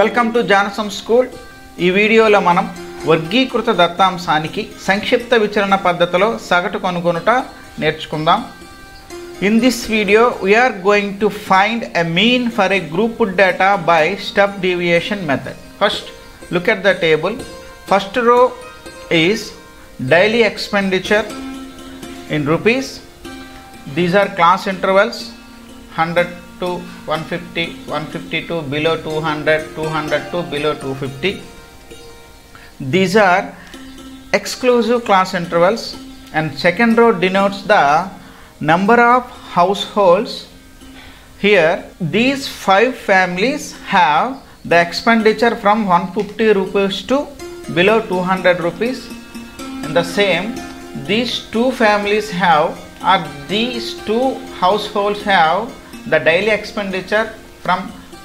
Welcome to जानसम school video मन वर्गीकृत दत्तांशा की संक्षिप्त विचरण पद्धतिलो सगटु कनुगొనుట नेर्चुकुंदाम। In this video we are going to find a mean for a group data by step deviation method। First look at the table। First row is daily expenditure in rupees। These are class intervals 100 to 150, 152 below 200, 200 to below 250. These are exclusive class intervals, and second row denotes the number of households. Here these 5 families have the expenditure from 150 rupees to below 200 rupees, and the same these 2 families have, or these 2 households have the daily expenditure from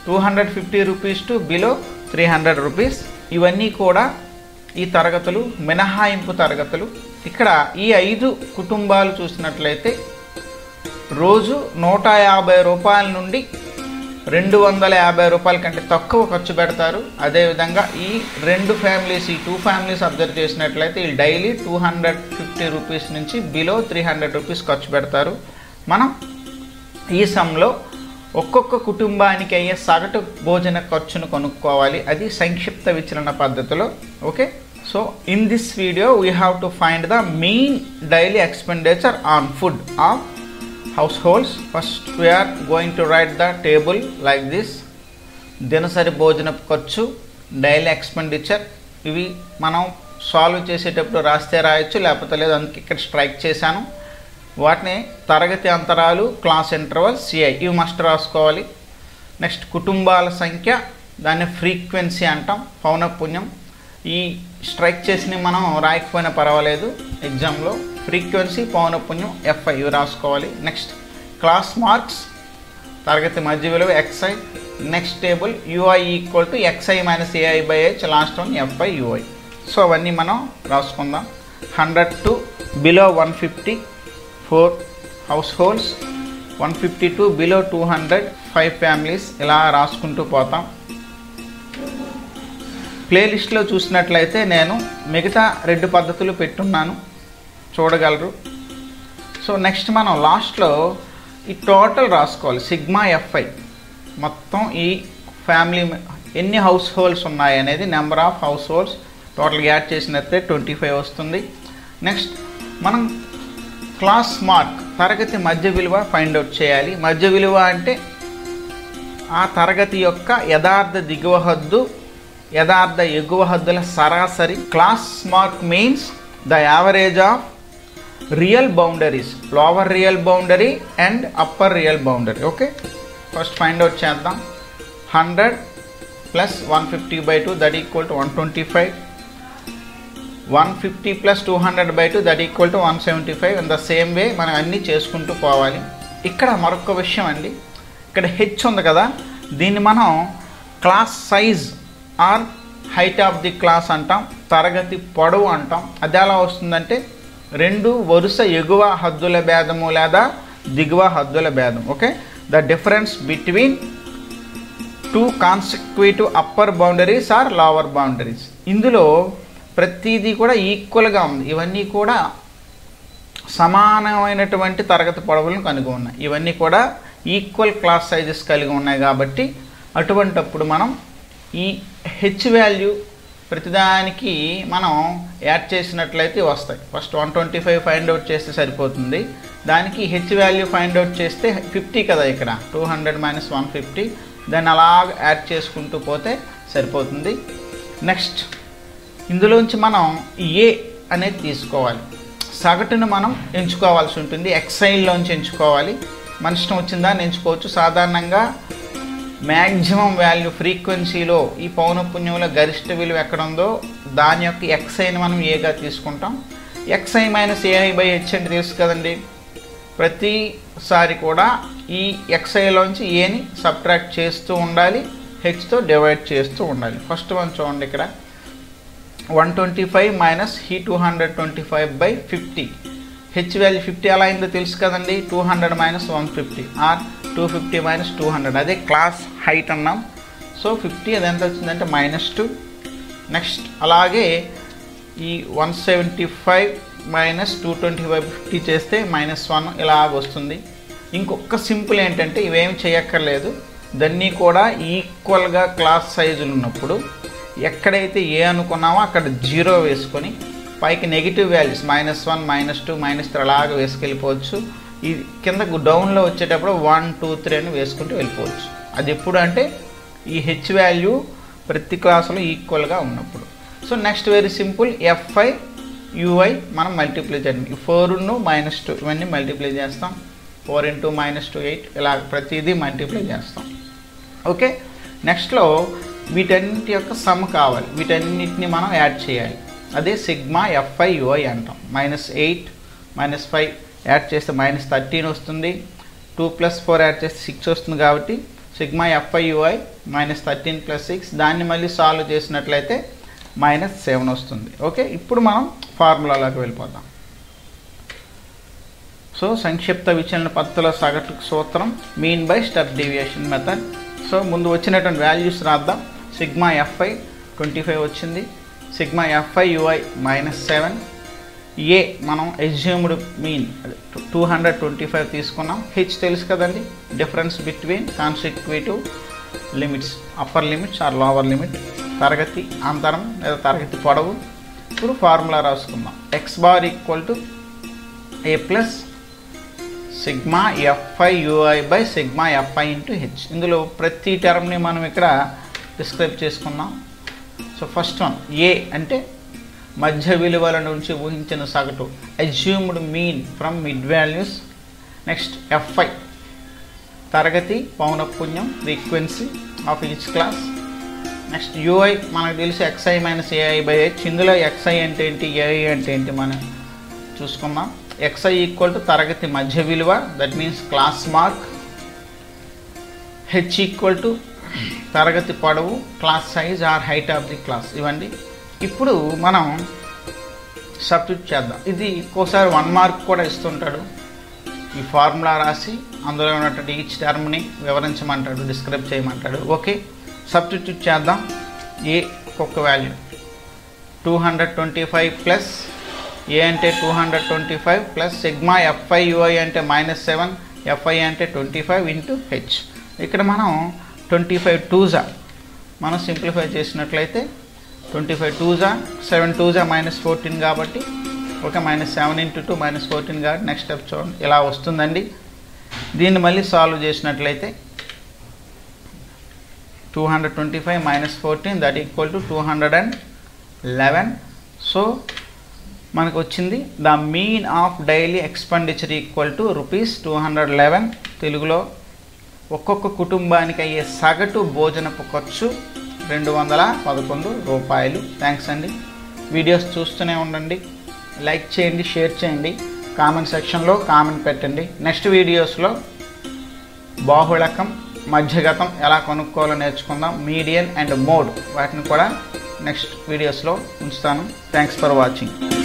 250 rupees to below 300 rupees। ఇవన్నీ కూడా ఈ తరగతులు మినహాయింపు తరగతులు। ఇక్కడ ఈ 5 కుటుంబాలు చూసినట్లయితే రోజు 150 రూపాయల నుండి 250 రూపాయల కంటే తక్కువ ఖర్చు పెడతారు। అదే విధంగా ఈ 2 ఫ్యామిలీస్, ఈ 2 ఫ్యామిలీస్ అబ్జర్వ్ చేసినట్లయితే ఈ డైలీ 250 రూపాయస్ నుంచి బిలో 300 రూపాయస్ ఖర్చు పెడతారు। మనం ఈ సంలో ఒక్కొక్క కుటుంబానికి అయ్యే సగటు భోజన ఖర్చును కనుక్కోవాలి, అది సంక్షిప్త విచలన పద్ధతిలో। Okay, so in this video we have to find the mean daily expenditure on food of households. First we are going to write the table like this. దినసరి భోజన ఖర్చు, డైలీ ఎక్స్పెండిచర్, ఇవి మనం సాల్వ్ చేసేటప్పుడు రాస్తే రాయొచ్చు, లేకపోతే లేదు, అందుకే ఇక్కడ స్ట్రైక్ చేశాను। వాటిని తరగతి అంతరాలు, క్లాస్ ఇంటర్వల్, సిఐ, ఇవి మస్ట్ రాసుకోవాలి। నెక్స్ట్ కుటుంబాల సంఖ్య, దాన్ని ఫ్రీక్వెన్సీ అంటాం, పౌనఃపున్యం। ఈ స్ట్రైక్ చేసినవి మనం రాయకపోయినా పర్వాలేదు ఎగ్జామ్లో। ఫ్రీక్వెన్సీ, పౌనఃపున్యం, ఎఫ్ఐ ఇవి రాసుకోవాలి। నెక్స్ట్ క్లాస్ మార్క్స్, తరగతి మధ్య విలువ xi. Next table ui equal to xi minus ai by h, last one fi ui. So అవన్నీ మనం రాసుకుందాం। 100 to below 150 4 households, 152 below 200 5 families, ఇలా రాసుకుంటూ పోతాం। ప్లేలిస్ట్లో చూసినట్లయితే నేను మిగతా 2 పద్ధతులు పెట్టున్నాను, చూడగలరు। సో నెక్స్ట్ మనం లాస్ట్లో ఈ టోటల్ రాసుకోవాలి, సిగ్మా ఎఫ్ఐ, మొత్తం ఈ ఫ్యామిలీ ఎన్ని హౌస్ హోల్డ్స్ ఉన్నాయి అనేది, నెంబర్ ఆఫ్ హౌస్ హోల్డ్స్ టోటల్గా యాడ్ చేసినట్లయితే 25 వస్తుంది। నెక్స్ట్ మనం క్లాస్ మార్క్, తరగతి మధ్య విలువ ఫైండ్ అవుట్ చేయాలి। మధ్య విలువ అంటే ఆ తరగతి యొక్క యథార్థ దిగువ హద్దు, యథార్థ ఎగువ హద్దుల సరాసరి। Class mark means the average of real boundaries, lower real boundary and upper real boundary. Okay, first find out చేద్దాం। 100 plus 150/2 that equal to 125, 150 plus 200/2 that equal to 175। In the same way మనం అన్నీ చేసుకుంటూ పోవాలి। ఇక్కడ మరొక విషయం అండి, ఇక్కడ హెచ్ ఉంది కదా, దీన్ని మనం class size or height of the class అంటాం, తరగతి పొడవు అంటాం। అది ఎలా వస్తుందంటే 2 వరుస ఎగువ హద్దుల భేదము లేదా దిగువ హద్దుల భేదం। Okay, the difference between 2 consecutive upper boundaries or lower boundaries. ఇందులో ప్రతిదీ కూడా ఈక్వల్గా ఉంది, ఇవన్నీ కూడా సమానమైనటువంటి తరగతి పొడవులను కలిగి ఉన్నాయి, ఇవన్నీ కూడా ఈక్వల్ క్లాస్ సైజెస్ కలిగి ఉన్నాయి। కాబట్టి అటువంటప్పుడు మనం ఈ హెచ్ వాల్యూ ప్రతిదానికి మనం యాడ్ చేసినట్లయితే వస్తాయి। ఫస్ట్ 125 ఫైండ్ అవుట్ చేస్తే సరిపోతుంది, దానికి హెచ్ వాల్యూ ఫైండ్ అవుట్ చేస్తే 50 కదా, ఇక్కడ 200 - 150, దాన్ని అలా యాడ్ చేసుకుంటూ పోతే సరిపోతుంది। నెక్స్ట్ ఇందులోంచి మనం ఏ అనేది తీసుకోవాలి, సగటును మనం ఎంచుకోవాల్సి ఉంటుంది, ఎక్సైల్లోంచి ఎంచుకోవాలి। మన ఇష్టం వచ్చిందా ఎంచుకోవచ్చు। సాధారణంగా మ్యాక్సిమం వాల్యూ ఫ్రీక్వెన్సీలో, ఈ పౌనఃపున్యంలో గరిష్ట విలువ ఎక్కడ ఉందో దాని యొక్క ఎక్సైని మనం ఏగా తీసుకుంటాం। Xi minus ai by h అంటే తెలుసు కదండి, ప్రతిసారి కూడా ఈ ఎక్సైలోంచి ఏని సబ్ట్రాక్ట్ చేస్తూ ఉండాలి, హెచ్తో డివైడ్ చేస్తూ ఉండాలి। ఫస్ట్ మనం చూడండి, ఇక్కడ 125 మైనస్ హీ 225/50, హెచ్ వాల్యూ 50 ఎలా అయిందో తెలుసు కదండి, 200 - 150 ఆర్ 250 - 200, అదే క్లాస్ హైట్ అన్నాం। సో 50 అది ఎంత వచ్చిందంటే -2. నెక్స్ట్ అలాగే ఈ 175 - 225 50 చేస్తే -1 ఇలాగ వస్తుంది. ఇంకొక సింపుల్ ఏంటంటే ఇవేమి చేయక్కర్లేదు, దాన్ని కూడా ఈక్వల్గా క్లాస్ సైజులు ఉన్నప్పుడు ఎక్కడైతే ఏ అనుకున్నామో అక్కడ జీరో వేసుకొని పైకి నెగిటివ్ వాల్యూస్ -1, -2, -3 అలాగ వేసుకెళ్ళిపోవచ్చు. ఈ కిందకు డౌన్లో వచ్చేటప్పుడు 1, 2, 3 అని వేసుకుంటూ వెళ్ళిపోవచ్చు. అది ఎప్పుడు అంటే ఈ హెచ్ వాల్యూ ప్రతి క్లాసులో ఈక్వల్గా ఉన్నప్పుడు. So next very simple, FI UI మనం మల్టిప్లై చేయడం. ఈ 4 - 2 ఇవన్నీ మల్టిప్లై చేస్తాం. 4 - -2 8 ఇలా ప్రతిదీ మల్టిప్లై చేస్తాం. ఓకే, నెక్స్ట్లో వీటన్నిటి యొక్క సమ్ కావాలి, వీటన్నిటిని మనం యాడ్ చేయాలి. అదే σFIUI అంటాం. -8, -5 యాడ్ చేస్తే -13 వస్తుంది. 2 + 4 యాడ్ చేస్తే 6 వస్తుంది. కాబట్టి σFIUI -13 + 6 దాన్ని మళ్ళీ సాల్వ్ చేసినట్లయితే -7 వస్తుంది. ఓకే, ఇప్పుడు మనం ఫార్ములాలోకి వెళ్ళిపోతాం. సో సంక్షిప్త విచలన పద్ధతుల సగటు సూత్రం, mean by step deviation method. So ముందు వచ్చినటువంటి వాల్యూస్ రాద్దాం. σFI 25 వచ్చింది, σFIUI -7, A మనం అజ్యూమ్డ్ మీన్ 225 తీసుకున్నాం. హెచ్ తెలుసు కదండి, difference between consecutive limits, upper limits or lower limit, తరగతి అంతరం లేదా తరగతి పొడవు. ఇప్పుడు ఫార్ములా రాసుకుందాం. X' = A+ σFIUI/σFI × H. ఇందులో ప్రతి టర్మ్ని మనం ఇక్కడ డిస్క్రైబ్ చేసుకున్నాం. సో ఫస్ట్ వన్ A అంటే మధ్య విలువల నుంచి ఊహించిన సగటు, assumed mean from mid values. Next FI తరగతి, పౌనఃపున్యం, frequency of each class. Next UI మనకు తెలుసు XI - AI/H. ఇందులో XI అంటే ఏంటి, AI అంటే ఏంటి మనం చూసుకున్నాం. XI = తరగతి మధ్య విలువ, that means class mark. H = తరగతి పొడవు, class size or height of the class. ఇవ్వండి ఇప్పుడు మనం సబ్స్టిట్యూట్ చేద్దాం. ఇది ఒక్కోసారి 1 మార్క్ కూడా ఇస్తుంటాడు. ఈ ఫార్ములా రాసి అందులో ఉన్నటువంటి ఈచ్ టర్మ్ని వివరించమంటాడు, డిస్క్రైబ్ చేయమంటాడు. ఓకే, సబ్స్టిట్యూట్ చేద్దాం. A ఒక్కొక్క వాల్యూ 225 + A అంటే 225 ప్లస్ σFIUI అంటే -7, FI అంటే 25 × H. ఇక్కడ మనం 25 2s మనం సింప్లిఫై చేసినట్లయితే 25 2s 7 2s -14 కాబట్టి ఒక -7 × 2 - 14 కాబట్టి నెక్స్ట్ స్టెప్ చూడండి ఇలా వస్తుందండి. దీన్ని మళ్ళీ సాల్వ్ చేసినట్లయితే 225 - 14 that = 211. సో మనకు వచ్చింది the mean of daily expenditure equal to ₹211. తెలుగులో ఒక్కొక్క కుటుంబానికి అయ్యే సగటు భోజనపు ఖర్చు ₹211. థ్యాంక్స్ అండి. వీడియోస్ చూస్తూనే ఉండండి, లైక్ చేయండి, షేర్ చేయండి, కామెంట్ సెక్షన్లో కామెంట్ పెట్టండి. నెక్స్ట్ వీడియోస్లో బాహుళకం, మధ్యగతం ఎలా కొనుక్కోవాలో నేర్చుకుందాం. మీడియన్ అండ్ మోడ్ వాటిని కూడా నెక్స్ట్ వీడియోస్లో ఉంచుతాను. Thanks for watching.